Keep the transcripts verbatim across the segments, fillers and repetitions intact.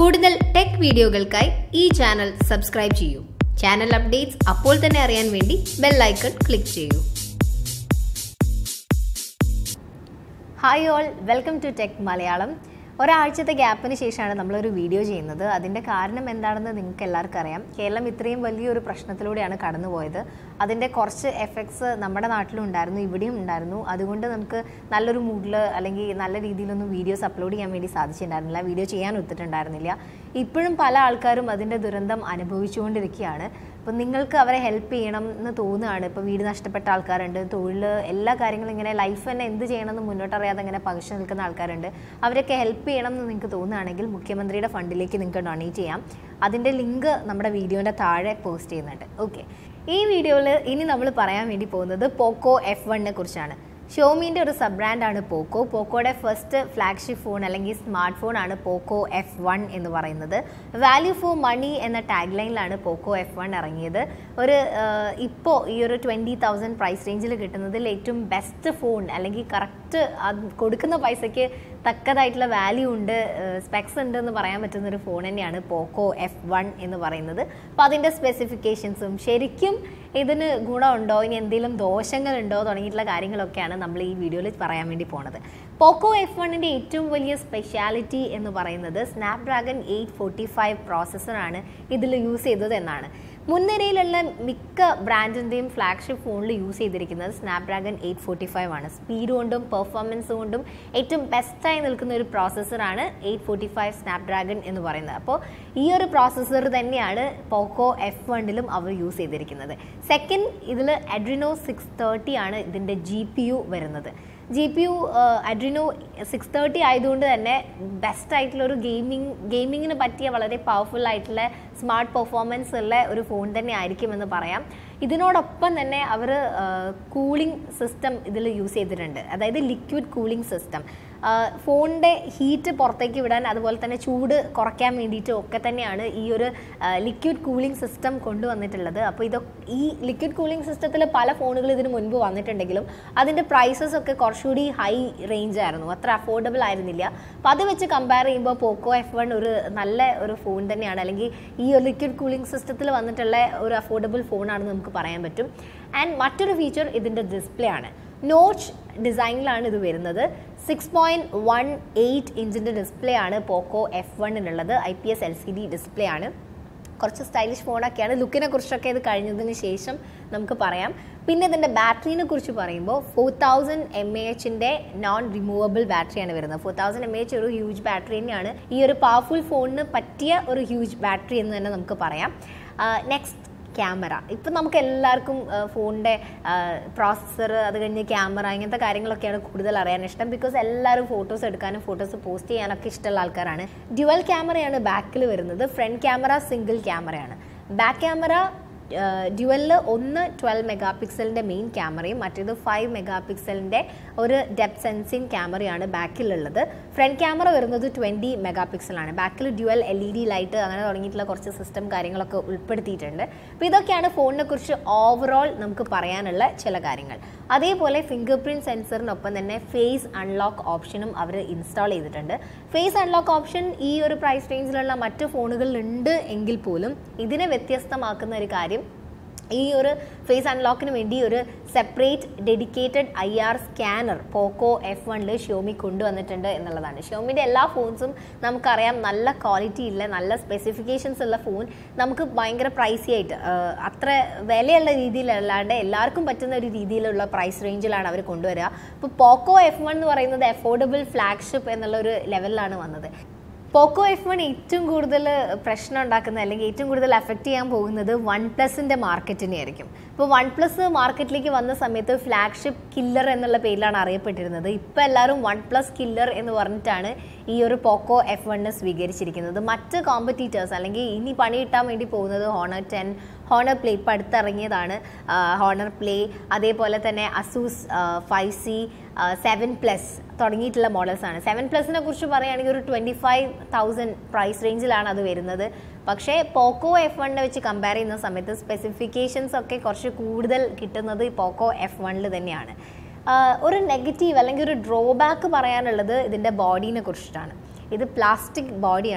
കൂടുതൽ ടെക് വീഡിയോകൾക്കായി ഈ ചാനൽ സബ്സ്ക്രൈബ് ചെയ്യൂ. ചാനൽ അപ്ഡേറ്റ്സ് അപ്പോൾ തന്നെ അറിയാൻ വേണ്ടി ബെൽ ഐക്കൺ ക്ലിക്ക് ചെയ്യൂ. Hi all, welcome to tech Malayalam. ഒരാഴ്ചത്തെ ഗ്യാപ്പിന് ശേഷമാണ് നമ്മളൊരു വീഡിയോ ചെയ്യുന്നത്. അതിൻ്റെ കാരണം എന്താണെന്ന് നിങ്ങൾക്ക് എല്ലാവർക്കും അറിയാം. കേരളം ഇത്രയും വലിയൊരു പ്രശ്നത്തിലൂടെയാണ് കടന്നുപോയത്. അതിൻ്റെ കുറച്ച് എഫക്ട്സ് നമ്മുടെ നാട്ടിലും ഉണ്ടായിരുന്നു, ഇവിടെയും ഉണ്ടായിരുന്നു. അതുകൊണ്ട് നമുക്ക് നല്ലൊരു മൂഡിൽ അല്ലെങ്കിൽ നല്ല രീതിയിലൊന്നും വീഡിയോസ് അപ്ലോഡ് ചെയ്യാൻ വേണ്ടി സാധിച്ചിട്ടുണ്ടായിരുന്നില്ല, വീഡിയോ ചെയ്യാൻ ഒത്തിട്ടുണ്ടായിരുന്നില്ല. ഇപ്പോഴും പല ആൾക്കാരും അതിൻ്റെ ദുരന്തം അനുഭവിച്ചുകൊണ്ടിരിക്കുകയാണ്. അപ്പോൾ നിങ്ങൾക്ക് അവരെ ഹെൽപ്പ് ചെയ്യണം എന്ന് തോന്നുകയാണ്. ഇപ്പോൾ വീട് നഷ്ടപ്പെട്ട ആൾക്കാരുണ്ട്, തൊഴിൽ, എല്ലാ കാര്യങ്ങളും, ഇങ്ങനെ ലൈഫ് തന്നെ എന്ത് ചെയ്യണമെന്ന് മുന്നോട്ടറിയാതെ ഇങ്ങനെ പകച്ചു നിൽക്കുന്ന ആൾക്കാരുണ്ട്. അവരൊക്കെ ഹെൽപ്പ് ചെയ്യണം എന്ന് നിങ്ങൾക്ക് തോന്നുകയാണെങ്കിൽ മുഖ്യമന്ത്രിയുടെ ഫണ്ടിലേക്ക് നിങ്ങൾക്ക് ഡൊണേറ്റ് ചെയ്യാം. അതിൻ്റെ ലിങ്ക് നമ്മുടെ വീഡിയോൻ്റെ താഴെ പോസ്റ്റ് ചെയ്യുന്നുണ്ട്. ഓക്കെ, ഈ വീഡിയോയിൽ ഇനി നമ്മൾ പറയാൻ വേണ്ടി പോകുന്നത് പോക്കോ എഫ് വണ്ണിനെ കുറിച്ചാണ്. ഷോമീൻ്റെ ഒരു സബ് ബ്രാൻഡാണ് പോക്കോ. പോക്കോയുടെ ഫസ്റ്റ് ഫ്ലാഗ്ഷിപ്പ് ഫോൺ അല്ലെങ്കിൽ സ്മാർട്ട് ഫോണാണ് പോക്കോ എഫ് വൺ എന്ന് പറയുന്നത്. വാല്യൂ ഫോർ മണി എന്ന ടാഗ് ലൈനിലാണ് പോക്കോ എഫ് വൺ ഇറങ്ങിയത്. ഒരു ഇപ്പോൾ ഈ ഒരു ട്വൻറ്റി തൗസൻഡ് പ്രൈസ് റേഞ്ചിൽ കിട്ടുന്നതിൽ ഏറ്റവും ബെസ്റ്റ് ഫോൺ, അല്ലെങ്കിൽ കറക്റ്റ് കൊടുക്കുന്ന പൈസയ്ക്ക് തക്കതായിട്ടുള്ള വാല്യൂ ഉണ്ട്, സ്പെക്സ് ഉണ്ട് എന്ന് പറയാൻ പറ്റുന്നൊരു ഫോൺ തന്നെയാണ് പോക്കോ എഫ് വൺ എന്ന് പറയുന്നത്. അപ്പോൾ അതിൻ്റെ സ്പെസിഫിക്കേഷൻസും ശരിക്കും ഇതിന് ഗുണമുണ്ടോ, ഇനി എന്തെങ്കിലും ദോഷങ്ങളുണ്ടോ തുടങ്ങിയിട്ടുള്ള കാര്യങ്ങളൊക്കെയാണ് നമ്മൾ ഈ വീഡിയോയിൽ പറയാൻ വേണ്ടി പോണത്. പോക്കോ എഫ് വണ്ണിൻ്റെ ഏറ്റവും വലിയ സ്പെഷ്യാലിറ്റി എന്ന് പറയുന്നത് സ്നാപ്ഡ്രാഗൺ എയ്റ്റ് ഫോർട്ടി ഫൈവ് പ്രോസസ്സറാണ് ഇതിൽ യൂസ് ചെയ്തത് എന്നാണ്. മുൻനിരയിലുള്ള മിക്ക ബ്രാൻഡിൻ്റെയും ഫ്ലാഗ്ഷിപ്പ് ഫോണിൽ യൂസ് ചെയ്തിരിക്കുന്നത് സ്നാപ്ഡ്രാഗൺ എയ്റ്റ് ഫോർട്ടി ഫൈവ് ആണ്. സ്പീഡ് കൊണ്ടും പെർഫോമൻസ് കൊണ്ടും ഏറ്റവും ബെസ്റ്റായി നിൽക്കുന്ന ഒരു പ്രോസസ്സറാണ് എയ്റ്റ് ഫോർട്ടി ഫൈവ് സ്നാപ്ഡ്രാഗൺ എന്ന് പറയുന്നത്. അപ്പോൾ ഈ ഒരു പ്രോസസ്സർ തന്നെയാണ് പോക്കോ എഫ് വണ്ണിലും അവർ യൂസ് ചെയ്തിരിക്കുന്നത്. സെക്കൻഡ്, ഇതിൽ അഡ്രിനോ സിക്സ് തേർട്ടി ആണ് ഇതിൻ്റെ ജി പി യു വരുന്നത്. G P U Adreno six thirty ആയതുകൊണ്ട് തന്നെ ബെസ്റ്റായിട്ടുള്ളൊരു ഗെയിമിംഗ് ഗെയിമിങ്ങിന് പറ്റിയ വളരെ പവർഫുൾ ആയിട്ടുള്ള സ്മാർട്ട് പെർഫോമൻസ് ഉള്ള ഒരു ഫോൺ തന്നെ ആയിരിക്കുമെന്ന് പറയാം. ഇതിനോടൊപ്പം തന്നെ അവർ കൂളിംഗ് സിസ്റ്റം ഇതിൽ യൂസ് ചെയ്തിട്ടുണ്ട്. അതായത് ലിക്വിഡ് കൂളിംഗ് സിസ്റ്റം, ഫോണിൻ്റെ ഹീറ്റ് പുറത്തേക്ക് വിടാൻ അതുപോലെ തന്നെ ചൂട് കുറയ്ക്കാൻ വേണ്ടിയിട്ട് ഒക്കെ തന്നെയാണ് ഈ ഒരു ലിക്വിഡ് കൂളിംഗ് സിസ്റ്റം കൊണ്ടുവന്നിട്ടുള്ളത്. അപ്പോൾ ഇതൊക്കെ ഈ ലിക്വിഡ് കൂളിംഗ് സിസ്റ്റത്തിൽ പല ഫോണുകൾ ഇതിന് മുൻപ് വന്നിട്ടുണ്ടെങ്കിലും അതിൻ്റെ പ്രൈസസ് ഒക്കെ കുറച്ചുകൂടി ഹൈ റേഞ്ച് ആയിരുന്നു, അത്ര അഫോർഡബിൾ ആയിരുന്നില്ല. അപ്പോൾ അത് വെച്ച് കമ്പയർ ചെയ്യുമ്പോൾ പോക്കോ എഫ് വൺ ഒരു നല്ല ഒരു ഫോൺ തന്നെയാണ്, അല്ലെങ്കിൽ ഈ ലിക്വിഡ് കൂളിംഗ് സിസ്റ്റത്തിൽ വന്നിട്ടുള്ള ഒരു അഫോർഡബിൾ ഫോണാണെന്ന് നമുക്ക് പറയാൻ പറ്റും. ആൻഡ് മറ്റൊരു ഫീച്ചർ ഇതിൻ്റെ ഡിസ്പ്ലേ ആണ്. നോച്ച് ഡിസൈനിലാണ് ഇത് വരുന്നത്. സിക്സ് പോയിൻറ്റ് വൺ എയ്റ്റ് ഇഞ്ചിൻ്റെ ഡിസ്പ്ലേ ആണ് പോക്കോ എഫ് വണ്ണിനുള്ളത്. I P S L C D display ആണ്. കുറച്ച് സ്റ്റൈലിഷ് ഫോണൊക്കെയാണ്. ലുക്കിനെ കുറിച്ചൊക്കെ ഇത് കഴിഞ്ഞതിന് ശേഷം നമുക്ക് പറയാം. പിന്നെ ഇതിൻ്റെ ബാറ്ററിനെ കുറിച്ച് പറയുമ്പോൾ ഫോർ തൗസൻഡ് എം എ എച്ചിൻ്റെ നോൺ റിമൂവബിൾ ബാറ്ററിയാണ് വരുന്നത്. Four thousand m A h ഒരു ഹ്യൂജ് ബാറ്ററി തന്നെയാണ്. ഈ ഒരു പവർഫുൾ ഫോണിന് പറ്റിയ ഒരു ഹ്യൂജ് ബാറ്ററി എന്ന് തന്നെ നമുക്ക് പറയാം. Next, camera. ഇപ്പം നമുക്ക് എല്ലാവർക്കും ഫോണിൻ്റെ പ്രോസസ്സർ, അത് കഴിഞ്ഞ് ക്യാമറ, ഇങ്ങനത്തെ കാര്യങ്ങളൊക്കെയാണ് കൂടുതൽ അറിയാൻ ഇഷ്ടം. ബിക്കോസ് എല്ലാവരും ഫോട്ടോസ് എടുക്കാനും ഫോട്ടോസ് പോസ്റ്റ് ചെയ്യാനൊക്കെ ഇഷ്ടമുള്ള ആൾക്കാരാണ്. ഡ്യുവൽ ക്യാമറയാണ് ബാക്കിൽ വരുന്നത്. ഫ്രണ്ട് ക്യാമറ സിംഗിൾ ക്യാമറയാണ്. ബാക്ക് ക്യാമറ ഡ്യുവലിൽ ഒന്ന് ട്വൽവ് മെഗാ പിക്സലിൻ്റെ മെയിൻ ക്യാമറയും മറ്റേത് ഫൈവ് മെഗാ പിക്സലിൻ്റെ ഒരു ഡെപ്ത് സെൻസിങ് ക്യാമറയാണ് ബാക്കിലുള്ളത്. ഫ്രണ്ട് ക്യാമറ വരുന്നത് ട്വൻറ്റി മെഗാ പിക്സലാണ്. ബാക്കിൽ dual L E D light, അങ്ങനെ തുടങ്ങിയിട്ടുള്ള കുറച്ച് സിസ്റ്റം കാര്യങ്ങളൊക്കെ ഉൾപ്പെടുത്തിയിട്ടുണ്ട്. അപ്പോൾ ഇതൊക്കെയാണ് ഫോണിനെ കുറിച്ച് ഓവറോൾ നമുക്ക് പറയാനുള്ള ചില കാര്യങ്ങൾ. അതേപോലെ ഫിംഗർ പ്രിൻറ്റ് സെൻസറിനൊപ്പം തന്നെ ഫേസ് അൺലോക്ക് ഓപ്ഷനും അവർ ഇൻസ്റ്റാൾ ചെയ്തിട്ടുണ്ട്. ഫേസ് അൺലോക്ക് ഓപ്ഷൻ ഈ ഒരു പ്രൈസ് റേഞ്ചിലുള്ള മറ്റ് ഫോണുകളിലുണ്ട് എങ്കിൽ പോലും ഇതിനെ വ്യത്യസ്തമാക്കുന്ന ഒരു കാര്യം ഈ ഒരു ഫേസ് അൺലോക്കിന് വേണ്ടി ഒരു separate dedicated I R scanner Poco F വണ്ണിൽ ഷോമി കൊണ്ടുവന്നിട്ടുണ്ട് എന്നുള്ളതാണ്. ഷോമിൻ്റെ എല്ലാ ഫോൺസും നമുക്കറിയാം നല്ല ക്വാളിറ്റി ഉള്ള, നല്ല സ്പെസിഫിക്കേഷൻസ് ഉള്ള ഫോൺ നമുക്ക് ഭയങ്കര പ്രൈസി ആയിട്ട്, അത്ര വിലയുള്ള രീതിയിലല്ലാണ്ട് എല്ലാവർക്കും പറ്റുന്ന ഒരു രീതിയിലുള്ള പ്രൈസ് റേഞ്ചിലാണ് അവർ കൊണ്ടുവരിക. അപ്പോൾ പോക്കോ എഫ് വൺ എന്ന് പറയുന്നത് അഫോർഡബിൾ ഫ്ലാഗ്ഷിപ്പ് എന്നുള്ളൊരു ലെവലിലാണ് വന്നത്. പോക്കോ എഫ് വൺ ഏറ്റവും കൂടുതൽ പ്രശ്നം ഉണ്ടാക്കുന്നത് അല്ലെങ്കിൽ ഏറ്റവും കൂടുതൽ അഫക്റ്റ് ചെയ്യാൻ പോകുന്നത് വൺ പ്ലസിൻ്റെ മാർക്കറ്റിനെ ആയിരിക്കും. ഇപ്പോൾ വൺ പ്ലസ് മാർക്കറ്റിലേക്ക് വന്ന സമയത്ത് ഫ്ലാഗ്ഷിപ്പ് കില്ലർ എന്നുള്ള പേരിലാണ് അറിയപ്പെട്ടിരുന്നത്. ഇപ്പോൾ എല്ലാവരും വൺ പ്ലസ് കില്ലർ എന്ന് പറഞ്ഞിട്ടാണ് ഈ ഒരു പോക്കോ എഫ് വണ്ണിനെ സ്വീകരിച്ചിരിക്കുന്നത്. മറ്റ് കോമ്പറ്റീറ്റേഴ്സ് അല്ലെങ്കിൽ ഇനി പണി കിട്ടാൻ വേണ്ടി പോകുന്നത് ഹോണർ ടെൻ, ഹോണർ പ്ലേ ഇപ്പോൾ അടുത്തിറങ്ങിയതാണ് ഹോണർ പ്ലേ, അതേപോലെ തന്നെ Asus five C, seven plus തുടങ്ങിയിട്ടുള്ള മോഡൽസാണ്. സെവൻ പ്ലസിനെ കുറിച്ച് പറയുകയാണെങ്കിൽ ഒരു ട്വൻറ്റി ഫൈവ് തൗസൻഡ് പ്രൈസ് റേഞ്ചിലാണ് അത് വരുന്നത്. പക്ഷേ പോക്കോ എഫ് വണ്ണിനെ വെച്ച് കമ്പയർ ചെയ്യുന്ന സമയത്ത് സ്പെസിഫിക്കേഷൻസ് ഒക്കെ കുറച്ച് കൂടുതൽ കിട്ടുന്നത് പോക്കോ എഫ് വണ്ണിൽ തന്നെയാണ്. ഒരു നെഗറ്റീവ് അല്ലെങ്കിൽ ഒരു ഡ്രോബാക്ക് പറയാനുള്ളത് ഇതിൻ്റെ ബോഡീനെ കുറിച്ചിട്ടാണ്. This is plastic body.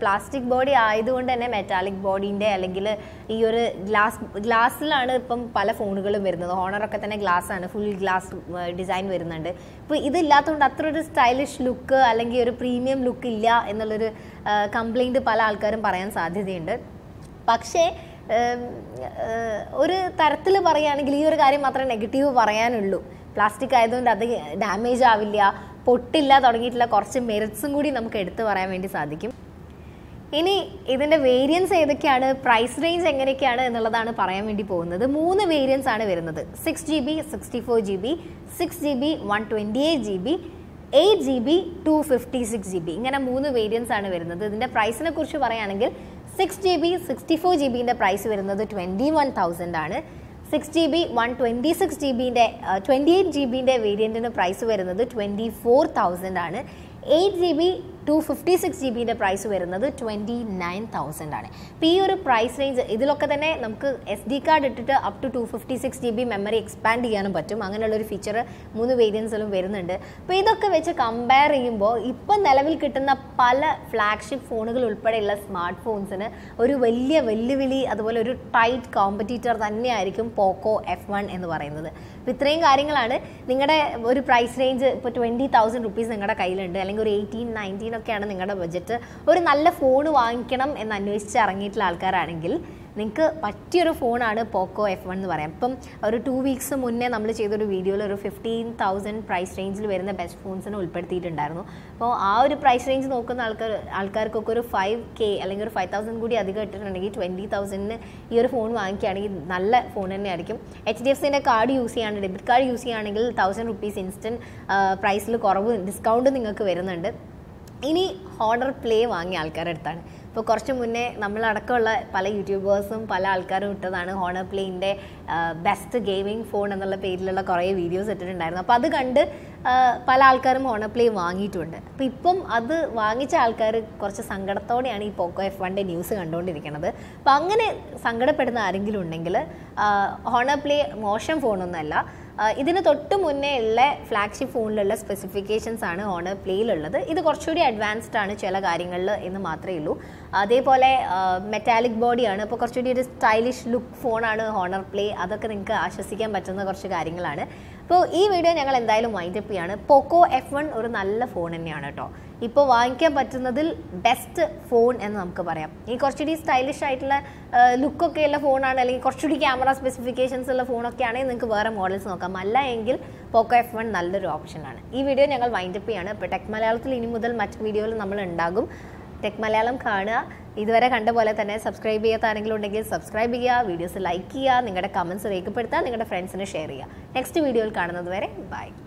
Plastic body is a metallic body. Glass glass Honor glass full glass design. This is a stylish look, a premium look. This is complaint negative plastic damage potilla thodangittulla korchu merits um koodi namukku eduthu parayan vendi sadikkum. Ini idinte variants edokkana price range enganekkana ennalladana parayan vendi povunnathu. Moonu variants aanu varunathu. six G B sixty-four G B six G B one twenty-eight G B eight G B two fifty-six G B ingane moonu variants aanu varunathu. Idinte price ne kurichu parayanengil six G B sixty-four G B inde price varunathu twenty-one thousand aanu. six G B one twenty-six G B uh, twenty-eight G B variant in price twenty-four thousand, eight G B two fifty-six G B price twenty-nine thousand. This price range S D card up to two fifty-six G B memory expand feature three variants. Now compare now flagship phones smartphones are a tight competitor Poco F one. With this price range twenty thousand rupees eighteen nineteen budget oru nalla phone vaangikanam ennu annivichu irangittulla aalkarangil ningku pattiyara phone aanu Poco F one nu parayam. Appam oru two weeks munne nammal cheytha oru video la oru fifteen thousand price range il varuna best phones ne ulpadittundarnu. Appo aa oru price range nokkunna aalkar aalkarku oru five K allengi oru five thousand koodi adhiga ittundengi twenty thousand ne ee oru phone vaangikanengil nalla phone enne aayirkum. H D F C inde card use cheyanade debit card use cheyanengil one thousand rupees instant uh, price il koravu discount ningalku varunundu. This is Honor Play. Now, we have YouTubers and Honor Play in the best gaming phone and videos. That's why we have Honor Play. Now, we have Poco F one news. Honor Play is a motion phone. Uh, this is the flagship phone specifications Honor Play. This is advanced uh, metallic body and stylish look phone Honor Play. That's why you so, this video is wind up. Poco F one is a good phone. Now, we have the best phone. This is a stylish look of the phone. This camera specifications of the phone. Models. Poco F one is a good option. This video is wind up. Tech Malayalam. Tech Malayalam Khana. If you are subscribe to this subscribe to videos, like, comments, and share your friends. Next video, bye.